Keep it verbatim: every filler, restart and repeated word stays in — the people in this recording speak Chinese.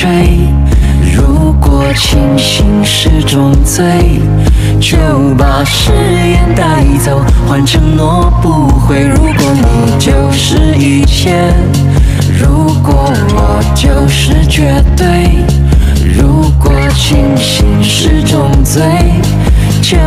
吹。如果清醒是种罪，就把誓言带走，换承诺不悔。如果你就是一切，如果我就是绝对。如果清醒是种罪，就。